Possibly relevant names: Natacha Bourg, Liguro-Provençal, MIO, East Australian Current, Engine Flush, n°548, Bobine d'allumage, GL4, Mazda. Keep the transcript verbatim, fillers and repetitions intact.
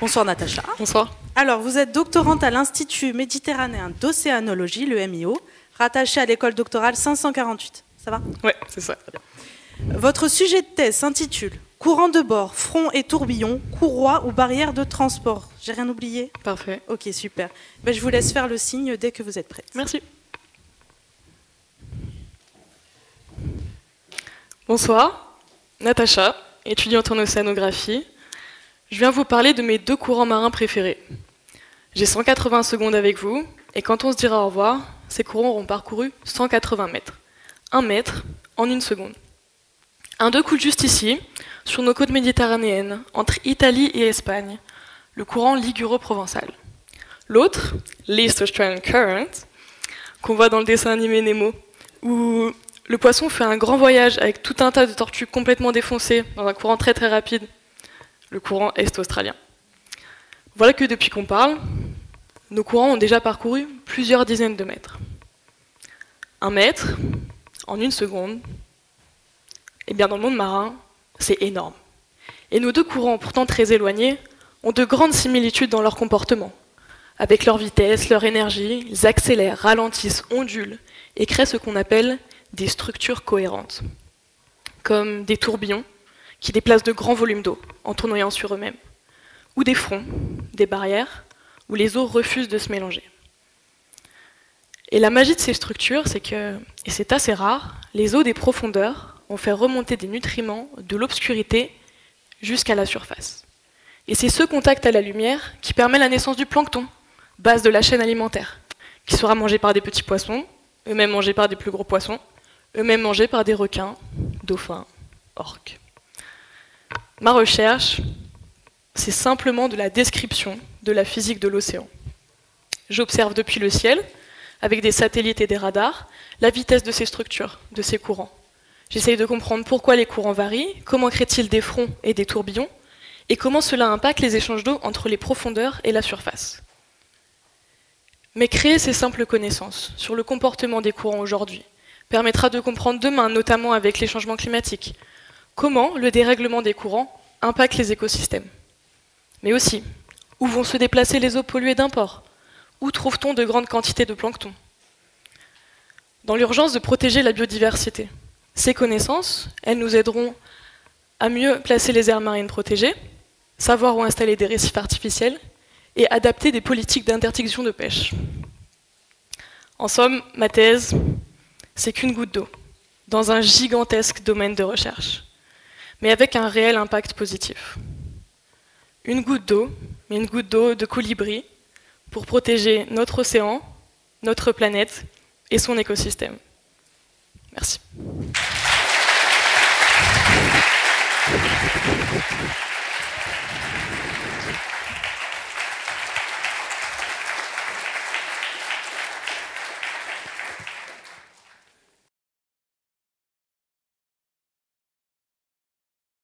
Bonsoir Natacha. Bonsoir. Alors, vous êtes doctorante à l'Institut méditerranéen d'océanologie, le M I O, rattachée à l'école doctorale cinq cent quarante-huit. Ça va? Oui, c'est ça. Votre sujet de thèse s'intitule « Courant de bord, front et tourbillon, courroie ou barrière de transport ». J'ai rien oublié? Parfait. Ok, super. Ben, je vous laisse faire le signe dès que vous êtes prête. Merci. Bonsoir, Natacha, étudiante en océanographie. Je viens vous parler de mes deux courants marins préférés. J'ai cent quatre-vingts secondes avec vous, et quand on se dira au revoir, ces courants auront parcouru cent quatre-vingts mètres. Un mètre en une seconde. Un deux coups juste ici, sur nos côtes méditerranéennes, entre Italie et Espagne, le courant Liguro-Provençal. L'autre, l'East Australian Current, qu'on voit dans le dessin animé Nemo, où le poisson fait un grand voyage avec tout un tas de tortues complètement défoncées dans un courant très très rapide, le courant est-australien. Voilà que depuis qu'on parle, nos courants ont déjà parcouru plusieurs dizaines de mètres. Un mètre, en une seconde, et bien dans le monde marin, c'est énorme. Et nos deux courants, pourtant très éloignés, ont de grandes similitudes dans leur comportement. Avec leur vitesse, leur énergie, ils accélèrent, ralentissent, ondulent, et créent ce qu'on appelle des structures cohérentes, comme des tourbillons qui déplacent de grands volumes d'eau en tournoyant sur eux-mêmes, ou des fronts, des barrières, où les eaux refusent de se mélanger. Et la magie de ces structures, c'est que, et c'est assez rare, les eaux des profondeurs ont fait remonter des nutriments de l'obscurité jusqu'à la surface. Et c'est ce contact à la lumière qui permet la naissance du plancton, base de la chaîne alimentaire, qui sera mangé par des petits poissons, eux-mêmes mangés par des plus gros poissons, eux-mêmes mangés par des requins, dauphins, orques. Ma recherche, c'est simplement de la description de la physique de l'océan. J'observe depuis le ciel, avec des satellites et des radars, la vitesse de ces structures, de ces courants. J'essaye de comprendre pourquoi les courants varient, comment créent-ils des fronts et des tourbillons, et comment cela impacte les échanges d'eau entre les profondeurs et la surface. Mais créer ces simples connaissances sur le comportement des courants aujourd'hui permettra de comprendre demain, notamment avec les changements climatiques, comment le dérèglement des courants impacte les écosystèmes. Mais aussi, où vont se déplacer les eaux polluées d'un port? Où trouve-t-on de grandes quantités de plancton? Dans l'urgence de protéger la biodiversité, ces connaissances, elles nous aideront à mieux placer les aires marines protégées, savoir où installer des récifs artificiels et adapter des politiques d'interdiction de pêche. En somme, ma thèse, c'est qu'une goutte d'eau, dans un gigantesque domaine de recherche, mais avec un réel impact positif. Une goutte d'eau, mais une goutte d'eau de colibri, pour protéger notre océan, notre planète et son écosystème. Merci.